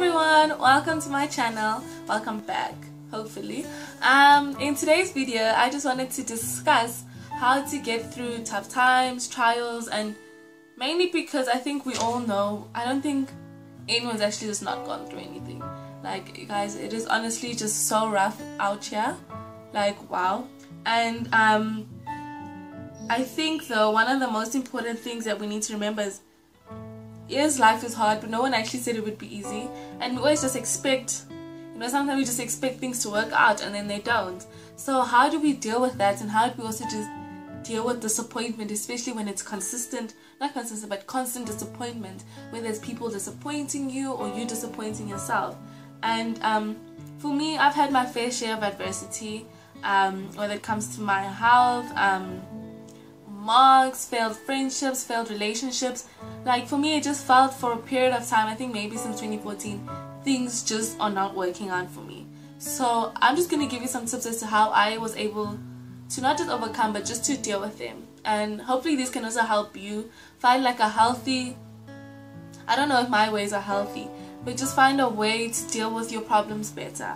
everyone, welcome to my channel. Welcome back, hopefully. In today's video I just wanted to discuss how to get through tough times, trials, and mainly because I think we all know, I don't think anyone's actually just not gone through anything. Like, guys, it is honestly just so rough out here, like, wow. And I think though one of the most important things that we need to remember is, yes, life is hard, but no one actually said it would be easy. And we always just expect, you know, sometimes we just expect things to work out and then they don't. So how do we deal with that, and how do we also just deal with disappointment, especially when it's consistent, not consistent, but constant disappointment, where there's people disappointing you or you disappointing yourself. And for me, I've had my fair share of adversity, whether it comes to my health, marks, failed friendships, failed relationships. Like, for me, it just felt for a period of time, I think maybe since 2014, things just are not working out for me. So I'm just going to give you some tips as to how I was able to not just overcome, but just to deal with them. And hopefully this can also help you find like a healthy, I don't know if my ways are healthy, but just find a way to deal with your problems better.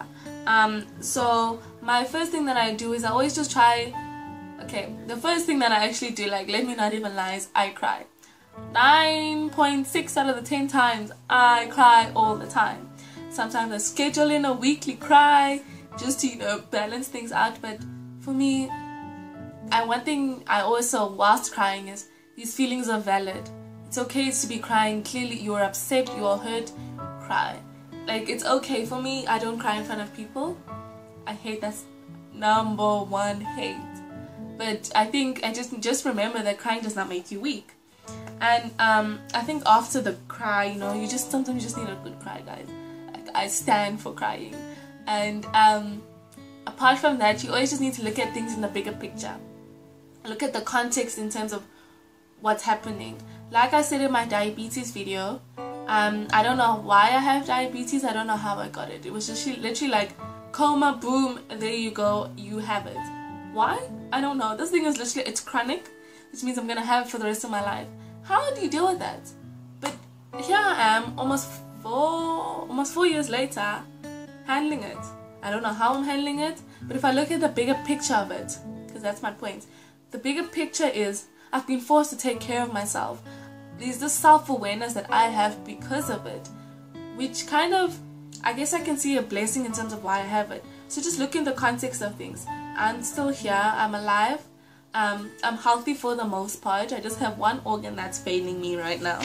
So my first thing that I do is I always just try, okay, the first thing that I actually do, like, let me not even lie, is I cry. 9.6 out of the 10 times, I cry all the time. Sometimes I schedule in a weekly cry just to, you know, balance things out. But for me, one thing I also, whilst crying, is these feelings are valid. It's okay to be crying. Clearly you're upset, you're hurt, cry. Like, it's okay. For me, I don't cry in front of people. I hate, that's number one hate. But I think I just remember that crying does not make you weak. And I think after the cry, you know, you just sometimes just need a good cry, guys. Like, I stand for crying. And apart from that, you always just need to look at things in the bigger picture. Look at the context in terms of what's happening. Like I said in my diabetes video, I don't know why I have diabetes. I don't know how I got it. It was just literally like coma, boom, there you go, you have it. Why? I don't know. This thing is literally, it's chronic, which means I'm gonna have it for the rest of my life. How do you deal with that? But here I am, almost four years later, handling it. I don't know how I'm handling it, but if I look at the bigger picture of it, because that's my point, the bigger picture is I've been forced to take care of myself. There's this self-awareness that I have because of it, which kind of, I guess I can see a blessing in terms of why I have it. So just look in the context of things. I'm still here, I'm alive, I'm healthy for the most part. I just have one organ that's failing me right now,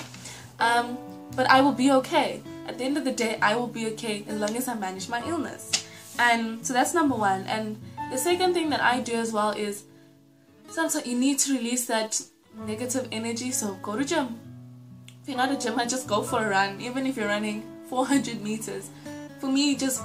but I will be okay. At the end of the day, I will be okay as long as I manage my illness. And so that's number one. And the second thing that I do as well is sometimes you need to release that negative energy. So go to gym. If you're not a gym, I just go for a run, even if you're running 400 meters. For me, just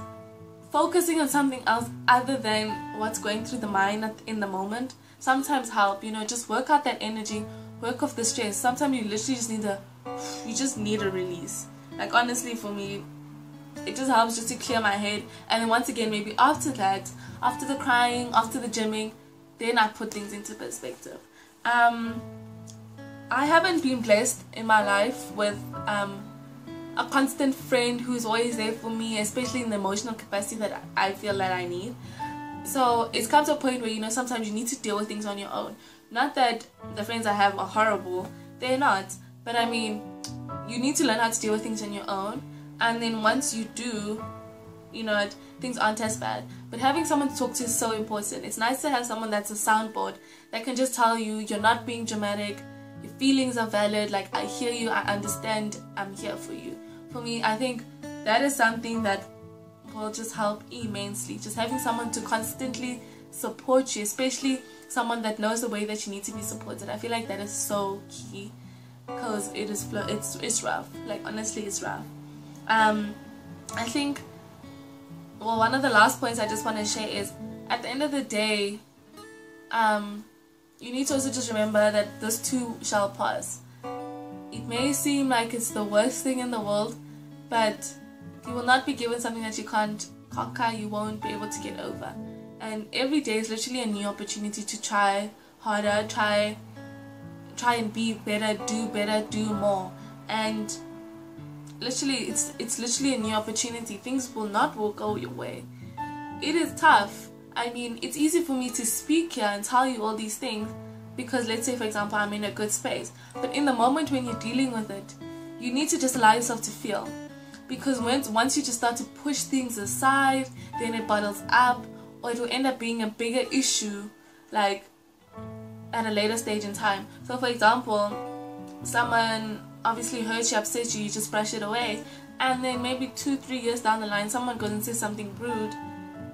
focusing on something else other than what's going through the mind in the moment sometimes help, you know. Just work out that energy, work off the stress. Sometimes you literally just need a release. Like, honestly, for me, it just helps just to clear my head. And then once again, maybe after that, after the crying, after the gymming, then I put things into perspective. I haven't been blessed in my life with a constant friend who's always there for me, especially in the emotional capacity that I feel that I need. So it's come to a point where, you know, sometimes you need to deal with things on your own. Not that the friends I have are horrible, they're not, but I mean, you need to learn how to deal with things on your own. And then once you do, you know, things aren't as bad. But having someone to talk to is so important. It's nice to have someone that's a soundboard that can just tell you you're not being dramatic, your feelings are valid, like, I hear you, I understand, I'm here for you. For me, I think that is something that will just help immensely. Just having someone to constantly support you, especially someone that knows the way that you need to be supported. I feel like that is so key, because it is it's rough. Like, honestly, it's rough. I think, well, one of the last points I just want to share is, at the end of the day, you need to also just remember that this too shall pass. It may seem like it's the worst thing in the world, but you will not be given something that you can't conquer, you won't be able to get over. And every day is literally a new opportunity to try harder, try and be better, do more. And literally, it's literally a new opportunity. Things will not will go your way. It is tough. I mean, it's easy for me to speak here and tell you all these things because, let's say, for example, I'm in a good space. But in the moment when you're dealing with it, you need to just allow yourself to feel. Because once you just start to push things aside, then it bottles up, or it will end up being a bigger issue, like, at a later stage in time. So, for example, someone obviously hurt you, upset you, you just brush it away. And then maybe 2-3 years down the line, someone goes and says something rude.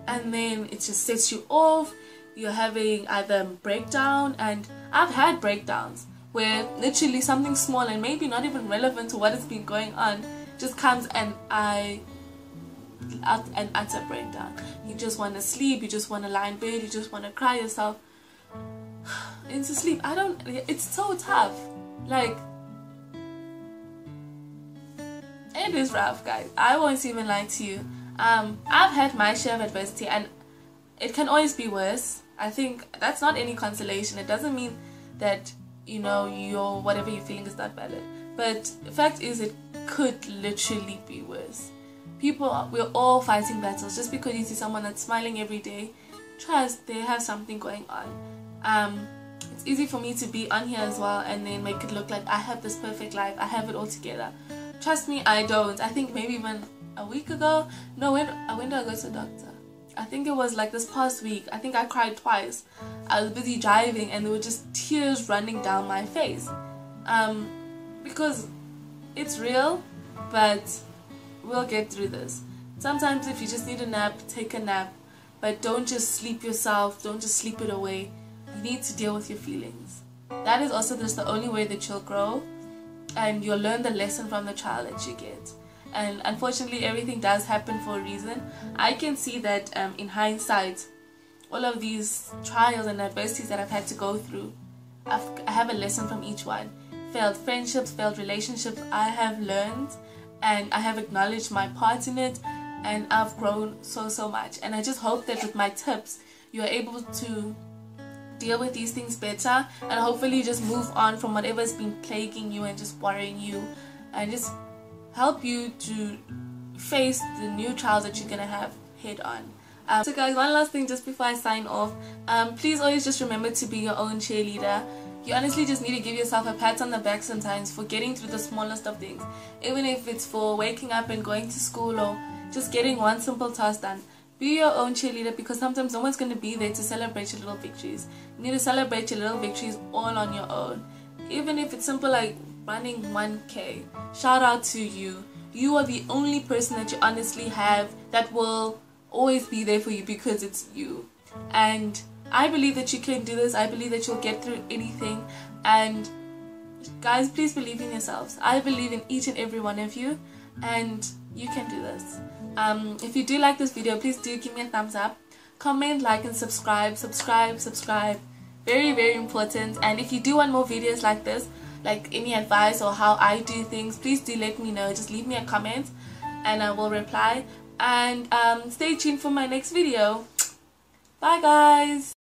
And then it just sets you off. You're having either a breakdown, and I've had breakdowns where literally something small and maybe not even relevant to what has been going on just comes and I out and utter breakdown. You just want to sleep, you just want to lie in bed, you just want to cry yourself into sleep. It's so tough. Like, it is rough, guys. I won't even lie to you. I've had my share of adversity, and it can always be worse. I think that's not any consolation. It doesn't mean that, you know, your whatever you're feeling is not valid. But the fact is, it could literally be worse. We're all fighting battles. Just because you see someone that's smiling every day, trust they have something going on. It's easy for me to be on here as well and then make it look like I have this perfect life. I have it all together. Trust me, I don't. I think maybe even a week ago, when did I go to the doctor? I think it was like this past week. I think I cried twice. I was busy driving and there were just tears running down my face, because it's real. But we'll get through this. Sometimes if you just need a nap, take a nap, but don't just sleep yourself, don't just sleep it away. You need to deal with your feelings. That is also just the only way that you'll grow, and you'll learn the lesson from the trial that you get. And unfortunately, everything does happen for a reason. I can see that in hindsight, all of these trials and adversities that I've had to go through, I have a lesson from each one. Failed friendships, failed relationships, I have learned, and I have acknowledged my part in it, and I've grown so much. And I just hope that with my tips, you're able to deal with these things better, and hopefully just move on from whatever's been plaguing you and just worrying you, and just help you to face the new trials that you're gonna have head on. So guys, one last thing just before I sign off, please always just remember to be your own cheerleader. You honestly just need to give yourself a pat on the back sometimes for getting through the smallest of things, even if it's for waking up and going to school or just getting one simple task done. Be your own cheerleader, because sometimes no one's going to be there to celebrate your little victories. You need to celebrate your little victories all on your own, even if it's simple like running 1K. Shout out to you. You are the only person that you honestly have that will always be there for you, because it's you. And I believe that you can do this. I believe that you'll get through anything. And guys, please believe in yourselves. I believe in each and every one of you, and you can do this. If you do like this video, please do give me a thumbs up, comment, like, and subscribe. Very important. And if you do want more videos like this, like any advice or how I do things, please do let me know. Just leave me a comment and I will reply. And stay tuned for my next video. Bye guys.